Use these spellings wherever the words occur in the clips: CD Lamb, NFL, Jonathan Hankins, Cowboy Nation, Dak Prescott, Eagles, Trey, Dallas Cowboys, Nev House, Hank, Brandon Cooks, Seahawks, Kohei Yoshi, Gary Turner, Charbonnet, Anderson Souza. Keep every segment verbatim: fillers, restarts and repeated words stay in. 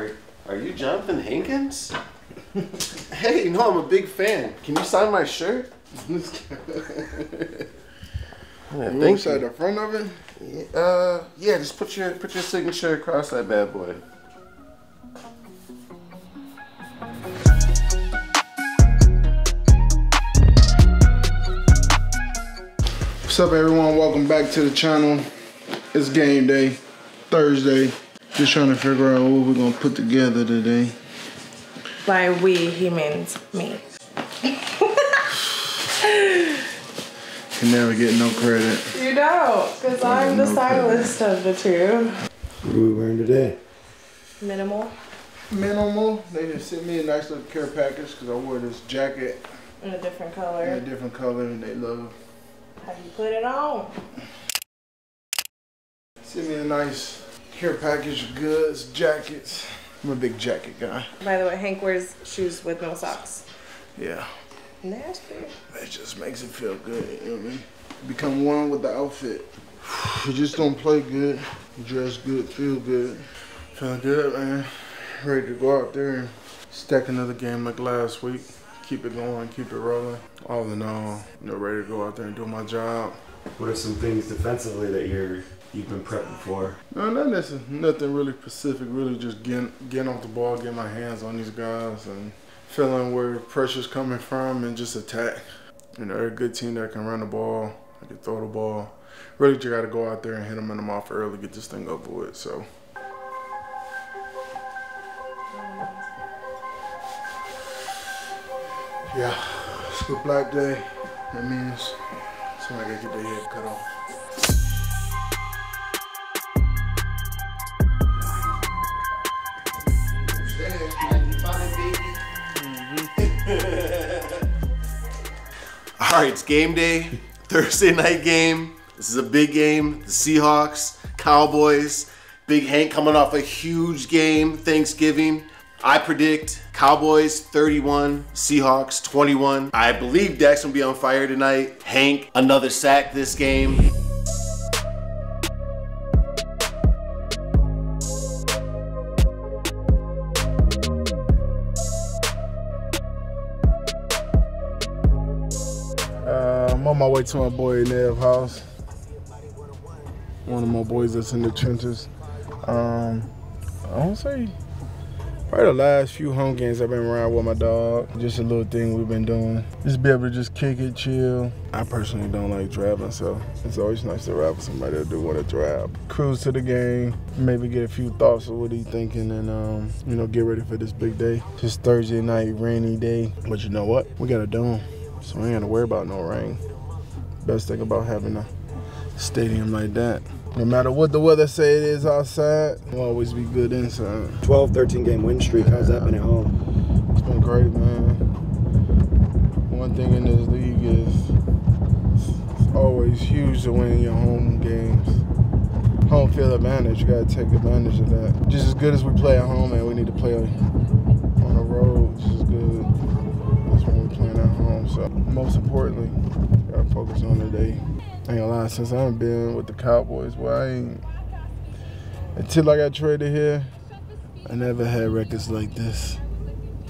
are, are you Jonathan Hankins? Hey, you know I'm a big fan. Can you sign my shirt? Yeah, you inside the front of it? Yeah, uh, yeah. Just put your put your signature across that bad boy. What's up, everyone? Welcome back to the channel. It's game day, Thursday. Just trying to figure out what we're gonna put together today. By we, he means me. You never get no credit. You don't, because I'm the no stylist credit. of the two. What are we wearing today? Minimal. Minimal? They just sent me a nice little care package because I wore this jacket. In a different color. In a different color, and they love. How do you put it on? Sent me a nice care package of goods, jackets. I'm a big jacket guy. By the way, Hank wears shoes with no socks. Yeah. Nasty. That just makes it feel good, you know what I mean? Become one with the outfit. You just don't play good, dress good, feel good. Feeling good, man. Ready to go out there and stack another game like last week. Keep it going, keep it rolling. All in all, you know, ready to go out there and do my job. What are some things defensively that you're you've been prepping for? No, not nothing, nothing really specific. Really, just getting getting off the ball, getting my hands on these guys and feeling where pressure's coming from and just attack. You know, they're a good team that can run the ball, that can throw the ball. Really, you gotta go out there and hit them in the mouth early, get this thing over with, so. Yeah, it's a black day. That means somebody gotta get their head cut off. All right, it's game day, Thursday night game. This is a big game. The Seahawks, Cowboys, Big Hank coming off a huge game, Thanksgiving. I predict Cowboys thirty-one, Seahawks twenty-one. I believe Dak's gonna be on fire tonight. Hank, another sack this game. On my way to my boy Nev House, one of my boys that's in the trenches. Um, I don't say probably the last few home games I've been around with my dog. Just a little thing we've been doing. Just be able to just kick it, chill. I personally don't like driving, so it's always nice to ride with somebody that do want to drive. Cruise to the game, maybe get a few thoughts of what he's thinking, and um, you know, get ready for this big day. Just Thursday night, rainy day, but you know what? We got a dome, so we ain't gotta worry about no rain. Best thing about having a stadium like that. No matter what the weather say it is outside, it'll always be good inside. twelve, thirteen game win streak. How's that been at home? It's been great, man. One thing in this league is it's always huge to win your home games. Home field advantage, you gotta take advantage of that. Just as good as we play at home, and we need to play on the road just as good as when we're playing at home. So most importantly, I focus on today. Ain't gonna lie, since I haven't been with the Cowboys, well, I ain't, until I got traded here, I never had records like this.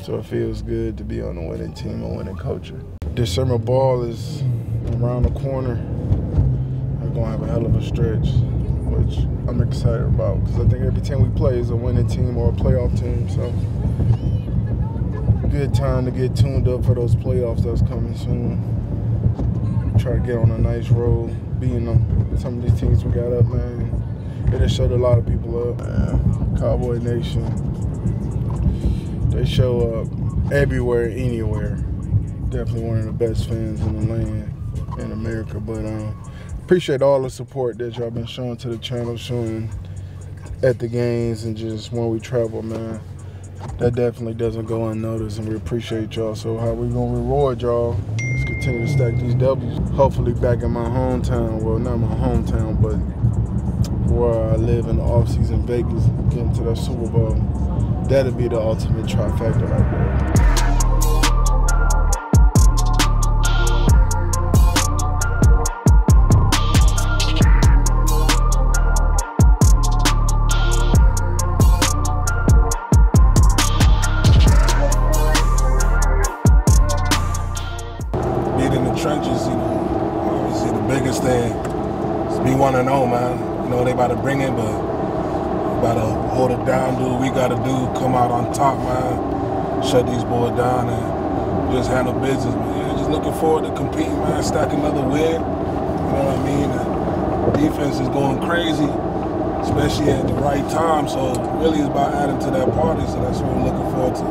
So it feels good to be on a winning team, a winning culture. This summer ball is around the corner. We're gonna have a hell of a stretch, which I'm excited about, because I think every team we play is a winning team or a playoff team, so. Good time to get tuned up for those playoffs that's coming soon. Try to get on a nice roll, beating them. Some of these teams we got up, man. It has showed a lot of people up, man. Cowboy Nation. They show up everywhere, anywhere. Definitely one of the best fans in the land, in America. But um, appreciate all the support that y'all been showing to the channel, showing at the games, and just when we travel, man. That definitely doesn't go unnoticed, and we appreciate y'all. So how we gonna reward y'all? Let's continue to stack these W's. Hopefully back in my hometown, well, not my hometown, but where I live in the offseason, Vegas, getting to that Super Bowl. That'll be the ultimate trifecta right there. and oh, man. You know, they about to bring it, but about to hold it down, do what we got to do, come out on top, man. Shut these boys down and just handle business, man. Yeah, just looking forward to competing, man, stack another win. You know what I mean? The defense is going crazy, especially at the right time, so really it's about adding to that party, so that's what we're looking forward to,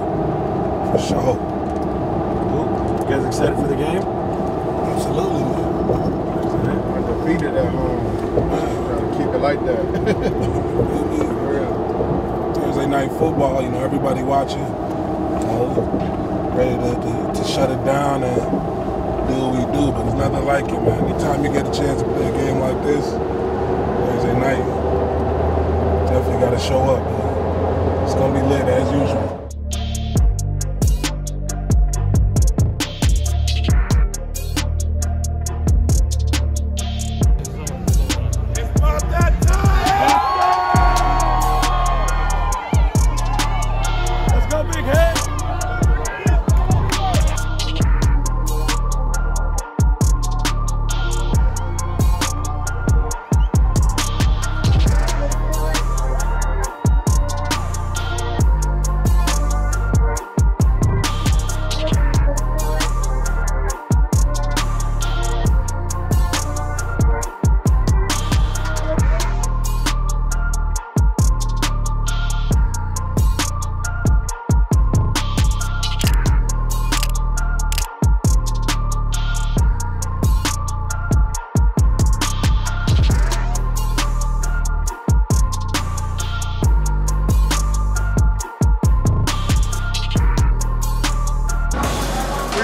for sure. Cool. You guys excited for the game? Absolutely, man. Undefeated at home. Trying to keep it like that. For real. Thursday night football, you know, everybody watching, you know, ready to, to, to shut it down and do what we do, but there's nothing like it, man. Anytime you get a chance to play a game like this, Thursday night, definitely got to show up, man. It's going to be lit as usual.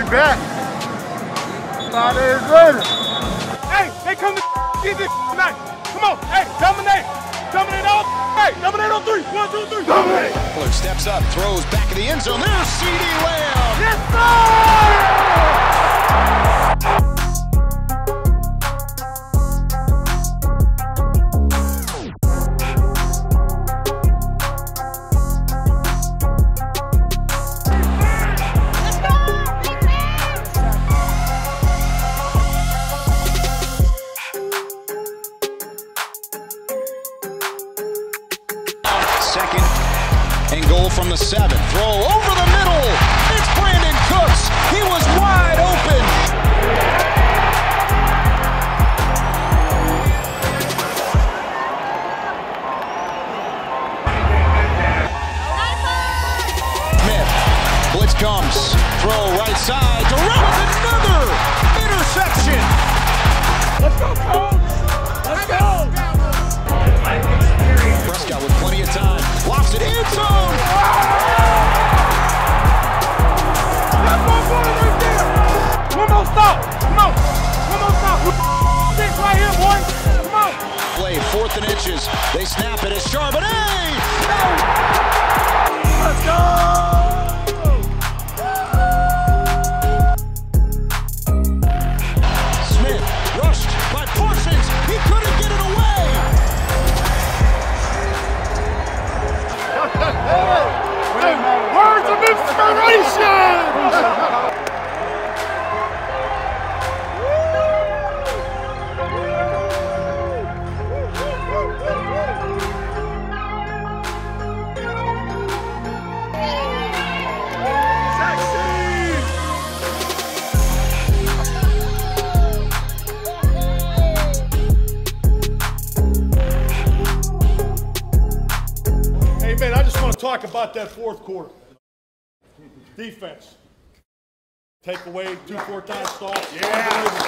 Back. Five days later. Hey, they come to get this tonight. Come on, hey, dominate. Dominate all, hey, dominate on three. One, two, three. Dominate. Look, steps up, throws back in the end zone. There's C D Lamb. Yes, second and goal from the seven. Throw over the middle. It's Brandon Cooks. He was wide open. Nev. Blitz comes. Throw right side to Robinson. Another interception. Let's go, Cooks. Let's go. Prescott with plenty of time, lofts it in zone. That's one point right there. One more stop. Come on. One more stop. Six right here, boy. Come on. Play fourth and inches. They snap it. It's Charbonnet. Hey. Let's go. Talk about that fourth quarter. Defense. Take away two four times stops. Yeah. Yeah.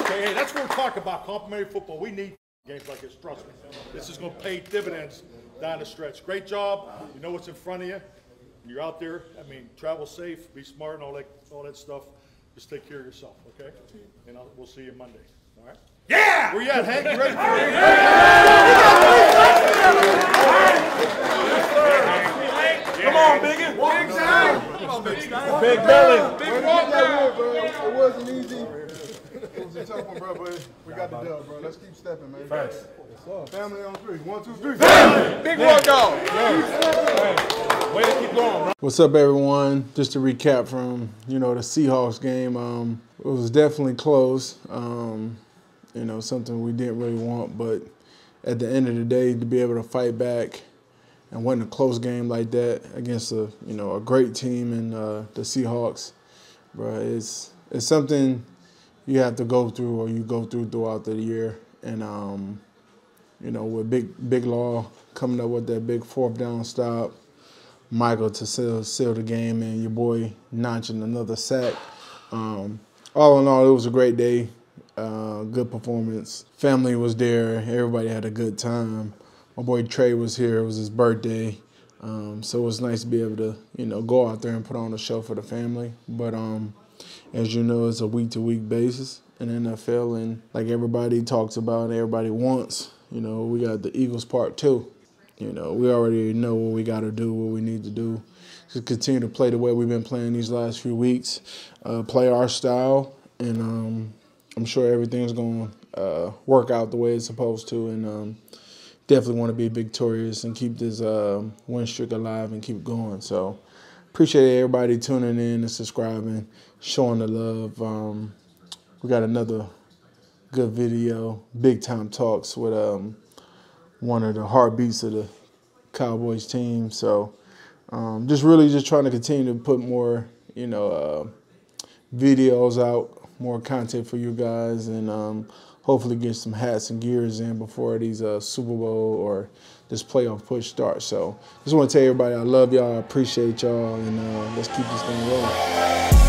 Okay, hey, that's what we're talking about. Complimentary football. We need games like this. Trust me. This is gonna pay dividends down the stretch. Great job. You know what's in front of you. You're out there. I mean, travel safe, be smart and all that all that stuff. Just take care of yourself, okay? And I'll, we'll see you Monday. All right? Yeah! Where you at, Hank? You ready for it? Yeah! Come on, Biggie. Big time. Come on, Big time. Big belly. Big walk down. It wasn't easy. It was a tough one, bro, but we got the dub, bro. Let's keep stepping, man. Thanks. Family on three. One, two, three. Family! Big walk down. Way to keep going, bro. What's up, everyone? Just to recap from, you know, the Seahawks game, um, it was definitely close. Um, you know, something we didn't really want, but at the end of the day, to be able to fight back and win a close game like that against a, you know, a great team in uh, the Seahawks, bro, it's it's something you have to go through or you go through throughout the year. And, um, you know, with Big Big Law coming up with that big fourth down stop, Michael to seal, seal the game, and your boy notching another sack. Um, all in all, it was a great day, uh, good performance. Family was there. Everybody had a good time. My boy Trey was here. It was his birthday. Um, so it was nice to be able to, you know, go out there and put on a show for the family. But um, as you know, it's a week-to-week basis in the N F L, and like everybody talks about, everybody wants, you know, we got the Eagles part two. You know, we already know what we got to do, what we need to do to continue to play the way we've been playing these last few weeks, uh, play our style, and um, I'm sure everything's going to uh, work out the way it's supposed to, and um, definitely want to be victorious and keep this uh, win streak alive and keep going. So appreciate everybody tuning in and subscribing, showing the love. Um, we got another good video, Big Time Talks with um, one of the heartbeats of the Cowboys team. So um, just really just trying to continue to put more, you know, uh, videos out, more content for you guys, and um, hopefully get some hats and gears in before these uh, Super Bowl or this playoff push starts. So just want to tell everybody I love y'all, I appreciate y'all, and uh, let's keep this thing rolling.